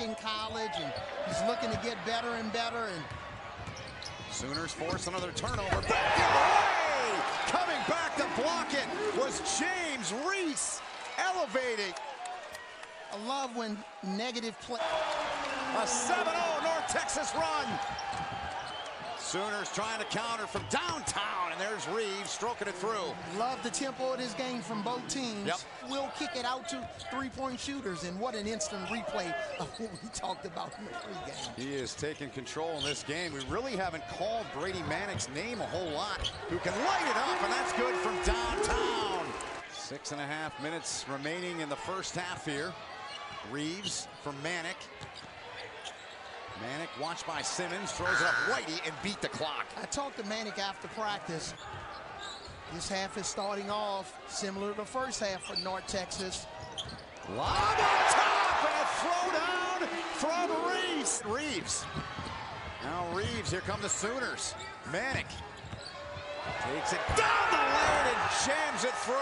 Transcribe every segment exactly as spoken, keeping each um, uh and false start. in college, and he's looking to get better and better. And Sooners force another turnover. Back the other way! Coming back to block it was James Reese, elevating. I love when negative play. A seven oh North Texas run. Sooners trying to counter from downtown, and there's Reeves stroking it through. Love the tempo of this game from both teams. Yep. We'll kick it out to three-point shooters, and what an instant replay of what we talked about in the pregame. He is taking control in this game. We really haven't called Brady Manek's name a whole lot, who can light it up, and that's good from downtown. Six and a half minutes remaining in the first half here. Reeves from Manek. Manek watched by Simmons, throws it up righty and beat the clock. I talked to Manek after practice. This half is starting off similar to the first half for North Texas. Lob on top and a throw down from Reeves. Reeves. Now Reeves, here come the Sooners. Manek takes it down the lane and jams it through.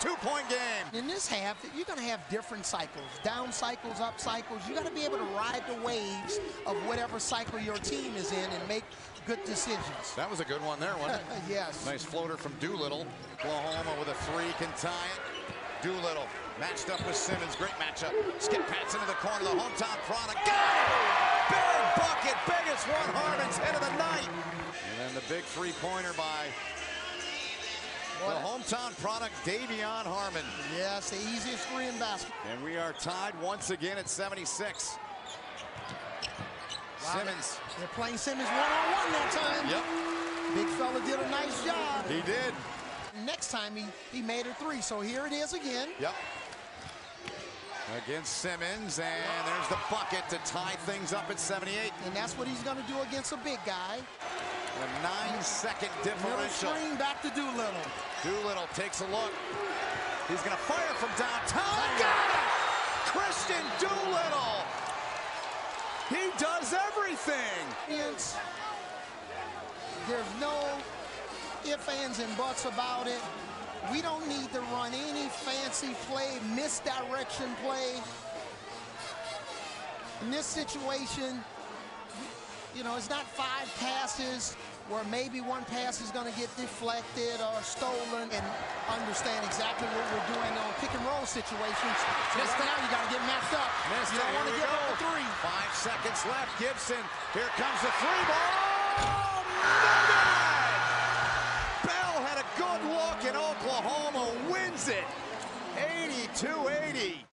Two-point game. In this half, you're going to have different cycles. Down cycles, up cycles. You got to be able to ride the waves of whatever cycle your team is in and make good decisions. That was a good one there, wasn't it? Yes. Nice floater from Doolittle. Oklahoma with a three can tie it. Doolittle matched up with Simmons. Great matchup. Skip Pats into the corner. The hometown product. Got it! Big bucket, biggest one, Harmon's head of the night. And then the big three-pointer by what? The hometown product, Davion Harmon. Yes, the easiest three in basketball. And we are tied once again at seventy-six. Wow, Simmons. They're playing Simmons one-on-one that time. Yep. Big fella did a nice job. He did. Next time he, he made a three, so here it is again. Yep. Against Simmons, and there's the bucket to tie things up at seventy-eight. And that's what he's going to do against a big guy. A nine-second differential. Middle screen back to Doolittle. Doolittle takes a look. He's going to fire from downtown. Got it! Christian Doolittle. He does everything. It's, there's no ifs, ands, and buts about it. We don't need to run any fancy play, misdirection play. In this situation, you know, it's not five passes where maybe one pass is going to get deflected or stolen, and understand exactly what we're doing on pick and roll situations. So missed right now, you got to get matched up. Missed you don't want to give up the three. Five seconds left. Gibson. Here comes the three ball. Oh, Oklahoma wins it, eighty-two eighty.